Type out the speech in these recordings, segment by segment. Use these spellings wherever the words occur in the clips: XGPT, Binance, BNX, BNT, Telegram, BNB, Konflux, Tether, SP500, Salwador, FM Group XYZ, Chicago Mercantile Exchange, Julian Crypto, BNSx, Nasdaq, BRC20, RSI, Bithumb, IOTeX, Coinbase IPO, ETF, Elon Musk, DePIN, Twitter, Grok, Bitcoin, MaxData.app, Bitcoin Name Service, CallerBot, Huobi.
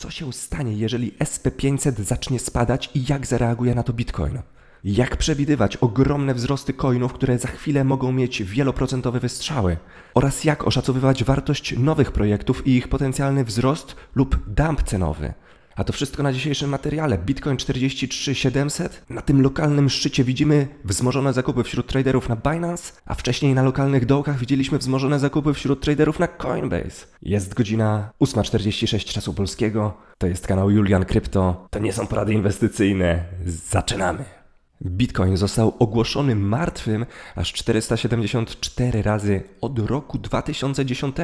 Co się stanie, jeżeli SP500 zacznie spadać i jak zareaguje na to Bitcoin? Jak przewidywać ogromne wzrosty coinów, które za chwilę mogą mieć wieloprocentowe wystrzały? Oraz jak oszacowywać wartość nowych projektów i ich potencjalny wzrost lub dump cenowy? A to wszystko na dzisiejszym materiale. Bitcoin 43700. Na tym lokalnym szczycie widzimy wzmożone zakupy wśród traderów na Binance, a wcześniej na lokalnych dołkach widzieliśmy wzmożone zakupy wśród traderów na Coinbase. Jest godzina 8:46 czasu polskiego. To jest kanał Julian Crypto. To nie są porady inwestycyjne. Zaczynamy! Bitcoin został ogłoszony martwym aż 474 razy od roku 2010,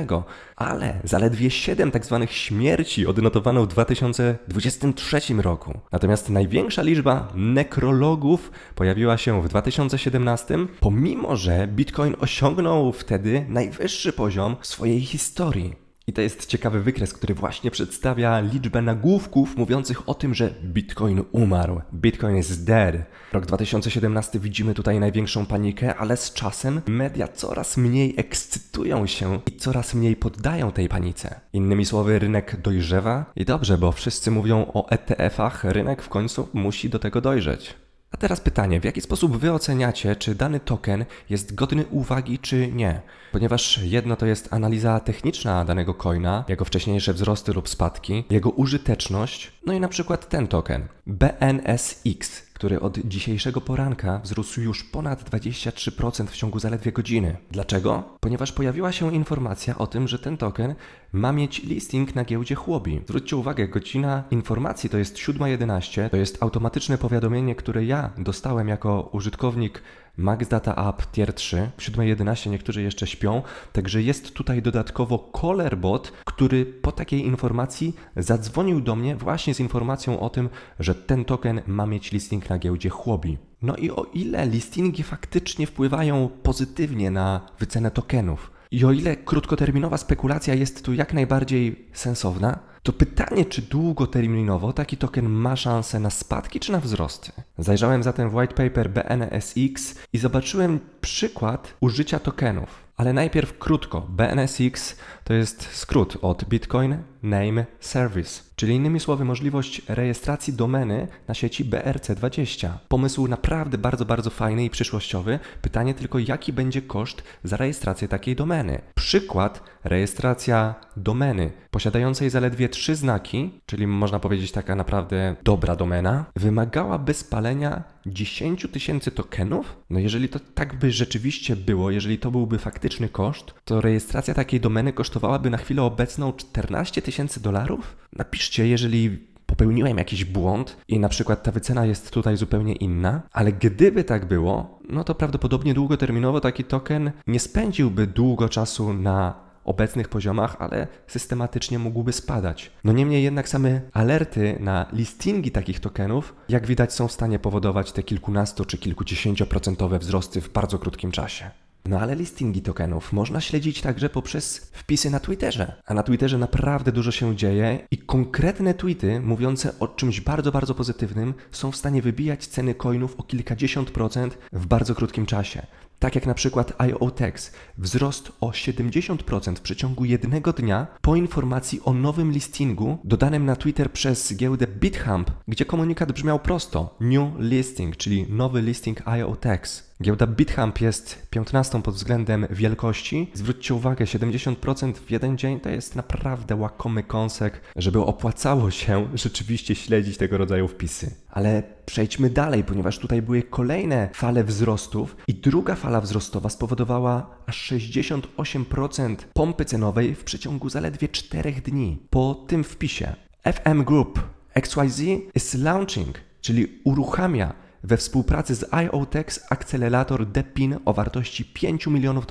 ale zaledwie 7 tzw. śmierci odnotowano w 2023 roku. Natomiast największa liczba nekrologów pojawiła się w 2017, pomimo że Bitcoin osiągnął wtedy najwyższy poziom swojej historii. I to jest ciekawy wykres, który właśnie przedstawia liczbę nagłówków mówiących o tym, że Bitcoin umarł. Bitcoin is dead. Rok 2017 widzimy tutaj największą panikę, ale z czasem media coraz mniej ekscytują się i coraz mniej poddają tej panice. Innymi słowy, rynek dojrzewa i dobrze, bo wszyscy mówią o ETF-ach, rynek w końcu musi do tego dojrzeć. A teraz pytanie, w jaki sposób wy oceniacie, czy dany token jest godny uwagi, czy nie? Ponieważ jedno to jest analiza techniczna danego coina, jego wcześniejsze wzrosty lub spadki, jego użyteczność, no i na przykład ten token, BNSx, który od dzisiejszego poranka wzrósł już ponad 23% w ciągu zaledwie godziny. Dlaczego? Ponieważ pojawiła się informacja o tym, że ten token ma mieć listing na giełdzie Huobi. Zwróćcie uwagę, godzina informacji to jest 7:11, to jest automatyczne powiadomienie, które ja dostałem jako użytkownik MaxData.app Tier 3, w 7:11 niektórzy jeszcze śpią, także jest tutaj dodatkowo CallerBot, który po takiej informacji zadzwonił do mnie właśnie z informacją o tym, że ten token ma mieć listing na giełdzie Huobi. No i o ile listingi faktycznie wpływają pozytywnie na wycenę tokenów i o ile krótkoterminowa spekulacja jest tu jak najbardziej sensowna, to pytanie, czy długoterminowo taki token ma szansę na spadki czy na wzrosty? Zajrzałem zatem w white paper BNSx i zobaczyłem przykład użycia tokenów. Ale najpierw krótko. BNSx to jest skrót od Bitcoin Name Service, czyli innymi słowy możliwość rejestracji domeny na sieci BRC20. Pomysł naprawdę bardzo fajny i przyszłościowy. Pytanie tylko, jaki będzie koszt za rejestrację takiej domeny. Przykład: rejestracja domeny posiadającej zaledwie 3 znaki, czyli można powiedzieć taka naprawdę dobra domena, wymagałaby spalenia 10 tysięcy tokenów? No jeżeli to tak by rzeczywiście było, jeżeli to byłby faktyczny koszt, to rejestracja takiej domeny kosztowałaby na chwilę obecną $14 000? Napiszcie, jeżeli popełniłem jakiś błąd i na przykład ta wycena jest tutaj zupełnie inna, ale gdyby tak było, no to prawdopodobnie długoterminowo taki token nie spędziłby długo czasu na obecnych poziomach, ale systematycznie mógłby spadać. No niemniej jednak same alerty na listingi takich tokenów, jak widać, są w stanie powodować te kilkunastu czy kilkudziesięcioprocentowe wzrosty w bardzo krótkim czasie. No ale listingi tokenów można śledzić także poprzez wpisy na Twitterze. A na Twitterze naprawdę dużo się dzieje i konkretne tweety mówiące o czymś bardzo pozytywnym są w stanie wybijać ceny coinów o kilkadziesiąt procent w bardzo krótkim czasie. Tak jak na przykład IOTeX, wzrost o 70% w przeciągu jednego dnia po informacji o nowym listingu dodanym na Twitter przez giełdę Bithumb, gdzie komunikat brzmiał prosto: New Listing, czyli nowy listing IOTeX. Giełda Bithumb jest 15. pod względem wielkości. Zwróćcie uwagę, 70% w jeden dzień to jest naprawdę łakomy kąsek, żeby opłacało się rzeczywiście śledzić tego rodzaju wpisy. Ale przejdźmy dalej, ponieważ tutaj były kolejne fale wzrostów i druga fala wzrostowa spowodowała aż 68% pompy cenowej w przeciągu zaledwie 4 dni. Po tym wpisie FM Group XYZ is launching, czyli uruchamia we współpracy z IOTeX akcelerator DePIN o wartości $5 milionów.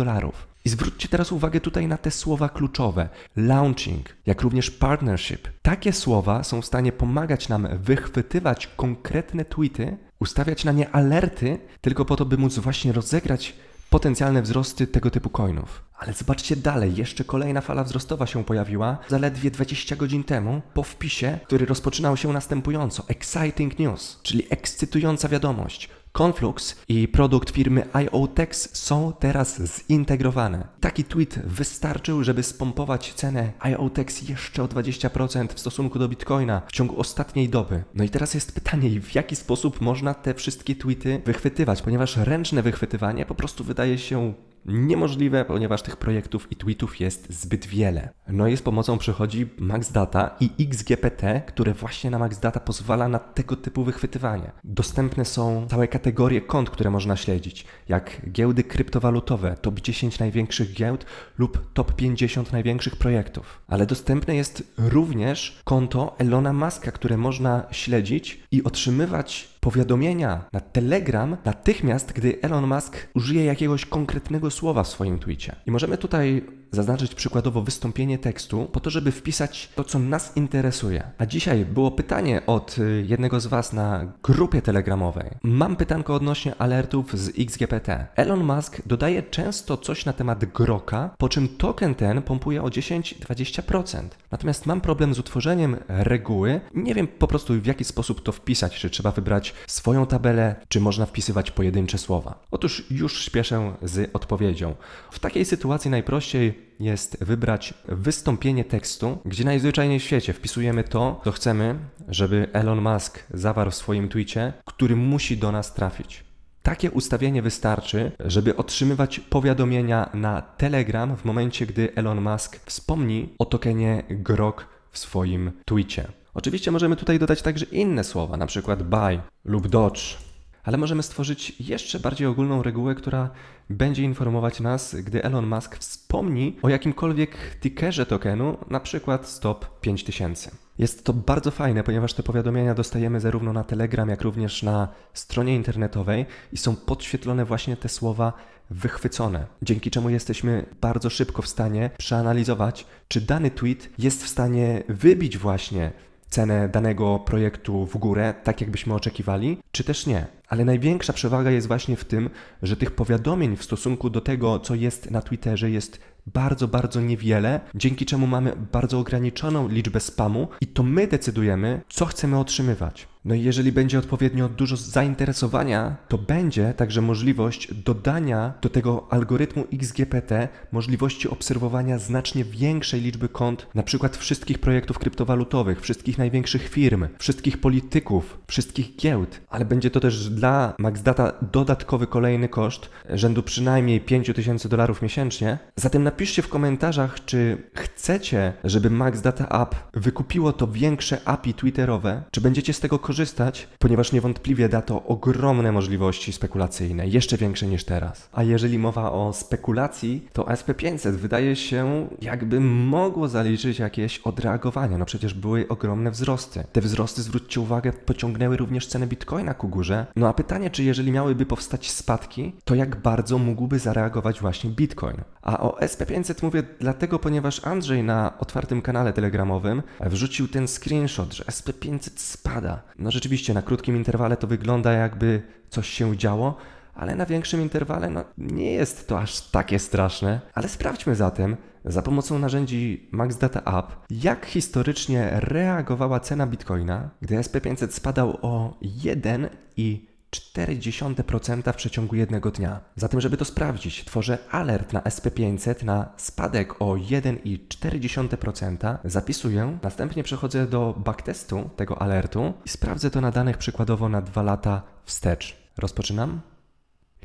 I zwróćcie teraz uwagę tutaj na te słowa kluczowe: launching, jak również partnership. Takie słowa są w stanie pomagać nam wychwytywać konkretne tweety, ustawiać na nie alerty, tylko po to, by móc właśnie rozegrać potencjalne wzrosty tego typu coinów. Ale zobaczcie dalej, jeszcze kolejna fala wzrostowa się pojawiła zaledwie 20 godzin temu po wpisie, który rozpoczynał się następująco: Exciting news, czyli ekscytująca wiadomość. Konflux i produkt firmy IOTeX są teraz zintegrowane. Taki tweet wystarczył, żeby spompować cenę IOTeX jeszcze o 20% w stosunku do Bitcoina w ciągu ostatniej doby. No i teraz jest pytanie, w jaki sposób można te wszystkie tweety wychwytywać, ponieważ ręczne wychwytywanie po prostu wydaje się niemożliwe, ponieważ tych projektów i tweetów jest zbyt wiele. No i z pomocą przychodzi MaxData i XGPT, które właśnie na MaxData pozwala na tego typu wychwytywanie. Dostępne są całe kategorie kont, które można śledzić, jak giełdy kryptowalutowe, top 10 największych giełd lub top 50 największych projektów. Ale dostępne jest również konto Elona Muska, które można śledzić i otrzymywać powiadomienia na Telegram natychmiast, gdy Elon Musk użyje jakiegoś konkretnego słowa w swoim tweecie. I możemy tutaj zaznaczyć przykładowo wystąpienie tekstu po to, żeby wpisać to, co nas interesuje. A dzisiaj było pytanie od jednego z Was na grupie telegramowej. Mam pytanko odnośnie alertów z XGPT. Elon Musk dodaje często coś na temat Groka, po czym token ten pompuje o 10-20%. Natomiast mam problem z utworzeniem reguły. Nie wiem po prostu, w jaki sposób to wpisać, czy trzeba wybrać swoją tabelę, czy można wpisywać pojedyncze słowa. Otóż już śpieszę z odpowiedzią. W takiej sytuacji najprościej jest wybrać wystąpienie tekstu, gdzie najzwyczajniej w świecie wpisujemy to, co chcemy, żeby Elon Musk zawarł w swoim tweecie, który musi do nas trafić. Takie ustawienie wystarczy, żeby otrzymywać powiadomienia na Telegram w momencie, gdy Elon Musk wspomni o tokenie Grok w swoim tweecie. Oczywiście możemy tutaj dodać także inne słowa, na przykład buy lub dodge, ale możemy stworzyć jeszcze bardziej ogólną regułę, która będzie informować nas, gdy Elon Musk wspomni o jakimkolwiek tickerze tokenu, na przykład stop 5000. Jest to bardzo fajne, ponieważ te powiadomienia dostajemy zarówno na Telegram, jak również na stronie internetowej i są podświetlone właśnie te słowa wychwycone, dzięki czemu jesteśmy bardzo szybko w stanie przeanalizować, czy dany tweet jest w stanie wybić właśnie cenę danego projektu w górę, tak jakbyśmy oczekiwali, czy też nie. Ale największa przewaga jest właśnie w tym, że tych powiadomień w stosunku do tego, co jest na Twitterze, jest bardzo, bardzo niewiele, dzięki czemu mamy bardzo ograniczoną liczbę spamu i to my decydujemy, co chcemy otrzymywać. No i jeżeli będzie odpowiednio dużo zainteresowania, to będzie także możliwość dodania do tego algorytmu XGPT możliwości obserwowania znacznie większej liczby kont, na przykład wszystkich projektów kryptowalutowych, wszystkich największych firm, wszystkich polityków, wszystkich giełd, ale będzie to też dla MaxData dodatkowy kolejny koszt rzędu przynajmniej $5000 miesięcznie. Zatem napiszcie w komentarzach, czy chcecie, żeby MaxData.app wykupiło to większe API twitterowe, czy będziecie z tego korzystać, ponieważ niewątpliwie da to ogromne możliwości spekulacyjne, jeszcze większe niż teraz. A jeżeli mowa o spekulacji, to SP500 wydaje się, jakby mogło zaliczyć jakieś odreagowanie. No przecież były ogromne wzrosty. Te wzrosty, zwróćcie uwagę, pociągnęły również cenę Bitcoina ku górze. No a pytanie, czy jeżeli miałyby powstać spadki, to jak bardzo mógłby zareagować właśnie Bitcoin? A o SP500 mówię dlatego, ponieważ Andrzej na otwartym kanale telegramowym wrzucił ten screenshot, że SP500 spada. No rzeczywiście na krótkim interwale to wygląda, jakby coś się działo, ale na większym interwale no, nie jest to aż takie straszne. Ale sprawdźmy zatem za pomocą narzędzi MaxData.app, jak historycznie reagowała cena Bitcoina, gdy SP500 spadał o 1,4% w przeciągu jednego dnia. Zatem, żeby to sprawdzić, tworzę alert na SP500 na spadek o 1,4%, zapisuję, następnie przechodzę do backtestu tego alertu i sprawdzę to na danych przykładowo na 2 lata wstecz. Rozpoczynam.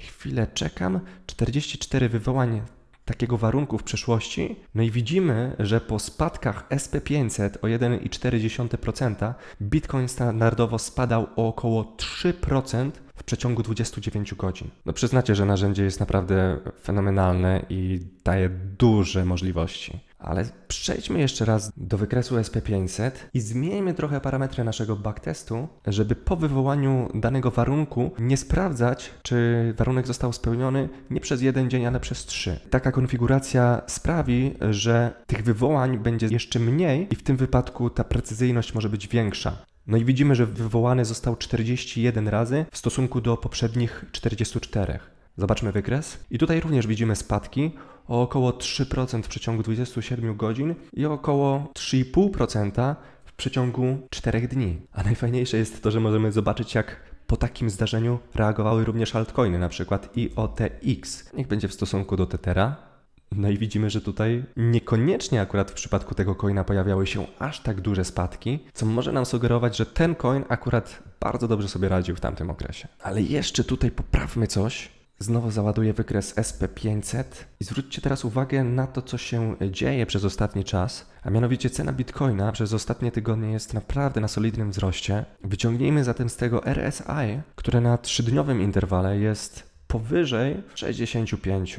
Chwilę czekam, 44 wywołań takiego warunku w przeszłości. No i widzimy, że po spadkach SP500 o 1,4% Bitcoin standardowo spadał o około 3% w przeciągu 29 godzin. No przyznacie, że narzędzie jest naprawdę fenomenalne i daje duże możliwości. Ale przejdźmy jeszcze raz do wykresu SP500 i zmieńmy trochę parametry naszego backtestu, żeby po wywołaniu danego warunku nie sprawdzać, czy warunek został spełniony nie przez jeden dzień, ale przez 3. Taka konfiguracja sprawi, że tych wywołań będzie jeszcze mniej i w tym wypadku ta precyzyjność może być większa. No i widzimy, że wywołany został 41 razy w stosunku do poprzednich 44. Zobaczmy wykres. I tutaj również widzimy spadki o około 3% w przeciągu 27 godzin i około 3,5% w przeciągu 4 dni. A najfajniejsze jest to, że możemy zobaczyć, jak Po takim zdarzeniu reagowały również altcoiny, na przykład IOTeX. Niech będzie w stosunku do Tethera. No i widzimy, że tutaj niekoniecznie akurat w przypadku tego coina pojawiały się aż tak duże spadki, co może nam sugerować, że ten coin akurat bardzo dobrze sobie radził w tamtym okresie. Ale jeszcze tutaj poprawmy coś. Znowu załaduję wykres SP500 i zwróćcie teraz uwagę na to, co się dzieje przez ostatni czas, a mianowicie cena Bitcoina przez ostatnie tygodnie jest naprawdę na solidnym wzroście. Wyciągnijmy zatem z tego RSI, które na 3-dniowym interwale jest powyżej 65.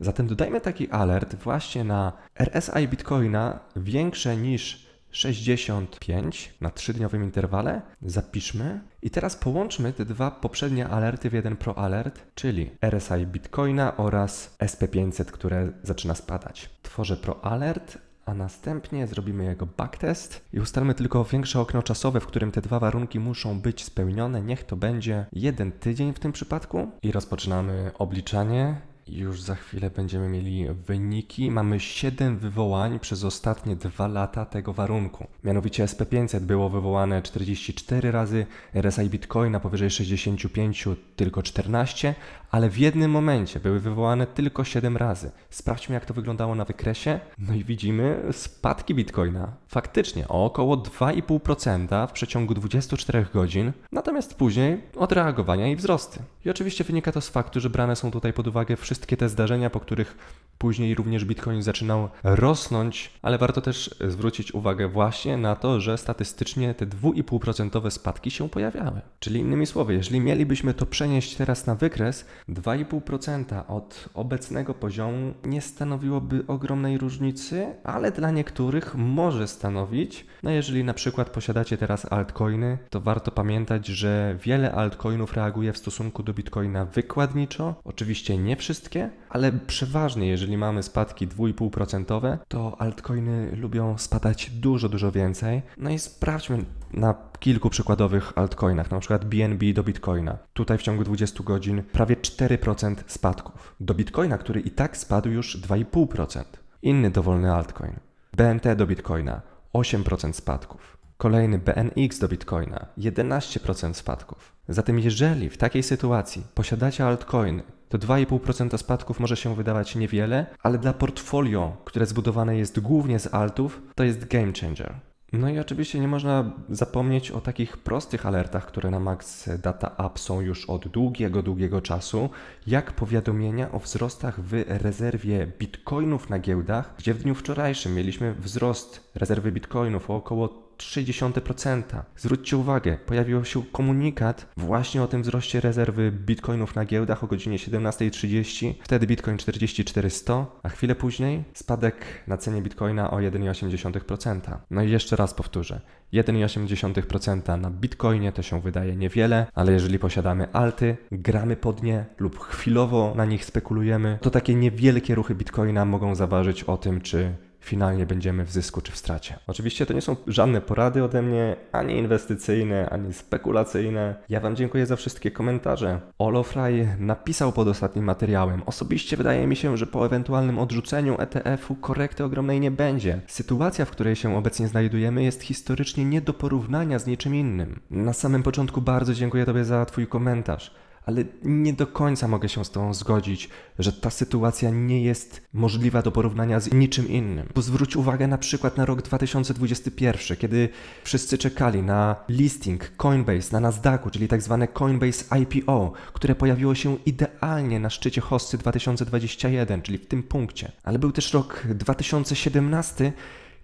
Zatem dodajmy taki alert właśnie na RSI Bitcoina większe niż 65 na 3-dniowym interwale, zapiszmy i teraz połączmy te dwa poprzednie alerty w jeden proalert, czyli RSI Bitcoina oraz SP500, które zaczyna spadać. Tworzę proalert, a następnie zrobimy jego backtest i ustalmy tylko większe okno czasowe, w którym te dwa warunki muszą być spełnione. Niech to będzie 1 tydzień w tym przypadku i rozpoczynamy obliczanie. Już za chwilę będziemy mieli wyniki. Mamy 7 wywołań przez ostatnie 2 lata tego warunku. Mianowicie SP500 było wywołane 44 razy, RSI Bitcoina powyżej 65 tylko 14, ale w jednym momencie były wywołane tylko 7 razy. Sprawdźmy, jak to wyglądało na wykresie. No i widzimy spadki Bitcoina. Faktycznie o około 2,5% w przeciągu 24 godzin, natomiast później odreagowania i wzrosty. I oczywiście wynika to z faktu, że brane są tutaj pod uwagę wszystkie te zdarzenia, po których później również Bitcoin zaczynał rosnąć, ale warto też zwrócić uwagę właśnie na to, że statystycznie te 2,5% spadki się pojawiały. Czyli innymi słowy, jeżeli mielibyśmy to przenieść teraz na wykres, 2,5% od obecnego poziomu nie stanowiłoby ogromnej różnicy, ale dla niektórych może stanowić. No jeżeli na przykład posiadacie teraz altcoiny, to warto pamiętać, że wiele altcoinów reaguje w stosunku do Bitcoina wykładniczo. Oczywiście nie wszystkie, ale przeważnie jeżeli mamy spadki 2,5%, to altcoiny lubią spadać dużo, dużo więcej. No i sprawdźmy na kilku przykładowych altcoinach, na przykład BNB do Bitcoina. Tutaj w ciągu 20 godzin prawie 4% spadków. Do Bitcoina, który i tak spadł już 2,5%. Inny dowolny altcoin. BNT do Bitcoina 8% spadków. Kolejny BNX do Bitcoina 11% spadków. Zatem jeżeli w takiej sytuacji posiadacie altcoiny, to 2,5% spadków może się wydawać niewiele, ale dla portfolio, które zbudowane jest głównie z altów, to jest game changer. No i oczywiście nie można zapomnieć o takich prostych alertach, które na MaxData.app są już od długiego czasu, jak powiadomienia o wzrostach w rezerwie bitcoinów na giełdach, gdzie w dniu wczorajszym mieliśmy wzrost rezerwy bitcoinów o około 0,3%. Zwróćcie uwagę, pojawił się komunikat właśnie o tym wzroście rezerwy bitcoinów na giełdach o godzinie 17:30, wtedy bitcoin 44,100, a chwilę później spadek na cenie bitcoina o 1,8%. No i jeszcze raz powtórzę, 1,8% na bitcoinie to się wydaje niewiele, ale jeżeli posiadamy alty, gramy pod nie lub chwilowo na nich spekulujemy, to takie niewielkie ruchy bitcoina mogą zaważyć o tym, czy finalnie będziemy w zysku czy w stracie. Oczywiście to nie są żadne porady ode mnie, ani inwestycyjne, ani spekulacyjne. Ja Wam dziękuję za wszystkie komentarze. Olofraj napisał pod ostatnim materiałem: osobiście wydaje mi się, że po ewentualnym odrzuceniu ETF-u korekty ogromnej nie będzie. Sytuacja, w której się obecnie znajdujemy, jest historycznie nie do porównania z niczym innym. Na samym początku bardzo dziękuję Tobie za Twój komentarz, ale nie do końca mogę się z Tobą zgodzić, że ta sytuacja nie jest możliwa do porównania z niczym innym. Bo zwróć uwagę na przykład na rok 2021, kiedy wszyscy czekali na listing Coinbase na Nasdaqu, czyli tak zwane Coinbase IPO, które pojawiło się idealnie na szczycie hossy 2021, czyli w tym punkcie. Ale był też rok 2017,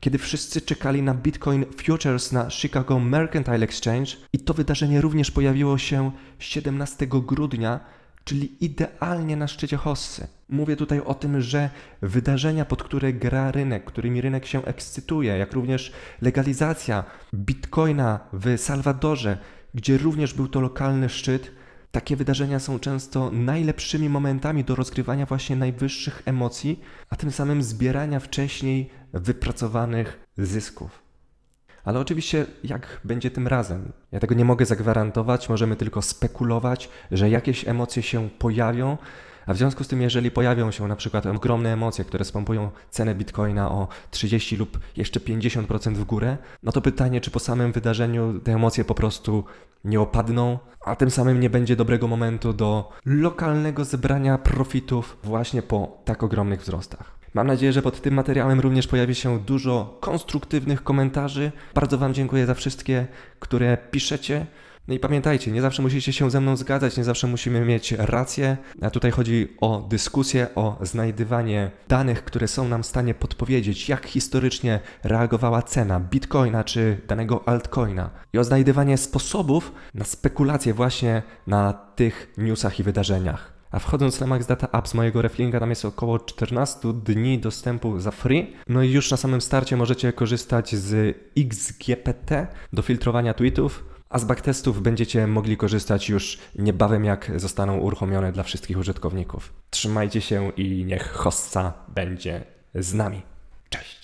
kiedy wszyscy czekali na Bitcoin Futures na Chicago Mercantile Exchange i to wydarzenie również pojawiło się 17 grudnia, czyli idealnie na szczycie hossy. Mówię tutaj o tym, że wydarzenia, pod które gra rynek, którymi rynek się ekscytuje, jak również legalizacja Bitcoina w Salwadorze, gdzie również był to lokalny szczyt, takie wydarzenia są często najlepszymi momentami do rozgrywania właśnie najwyższych emocji, a tym samym zbierania wcześniej wypracowanych zysków. Ale oczywiście jak będzie tym razem? Ja tego nie mogę zagwarantować, możemy tylko spekulować, że jakieś emocje się pojawią, A w związku z tym, jeżeli pojawią się na przykład ogromne emocje, które spompują cenę Bitcoina o 30 lub jeszcze 50% w górę, no to pytanie, czy po samym wydarzeniu te emocje po prostu nie opadną, a tym samym nie będzie dobrego momentu do lokalnego zebrania profitów właśnie po tak ogromnych wzrostach. Mam nadzieję, że pod tym materiałem również pojawi się dużo konstruktywnych komentarzy. Bardzo Wam dziękuję za wszystkie, które piszecie. No i pamiętajcie, nie zawsze musicie się ze mną zgadzać, nie zawsze musimy mieć rację. A tutaj chodzi o dyskusję, o znajdywanie danych, które są nam w stanie podpowiedzieć, jak historycznie reagowała cena Bitcoina czy danego altcoina. I o znajdywanie sposobów na spekulację właśnie na tych newsach i wydarzeniach. A wchodząc na MaxData.app z mojego reflinka, tam jest około 14 dni dostępu za free. No i już na samym starcie możecie korzystać z XGPT do filtrowania tweetów, a z backtestów będziecie mogli korzystać już niebawem, jak zostaną uruchomione dla wszystkich użytkowników. Trzymajcie się i niech hossa będzie z nami. Cześć!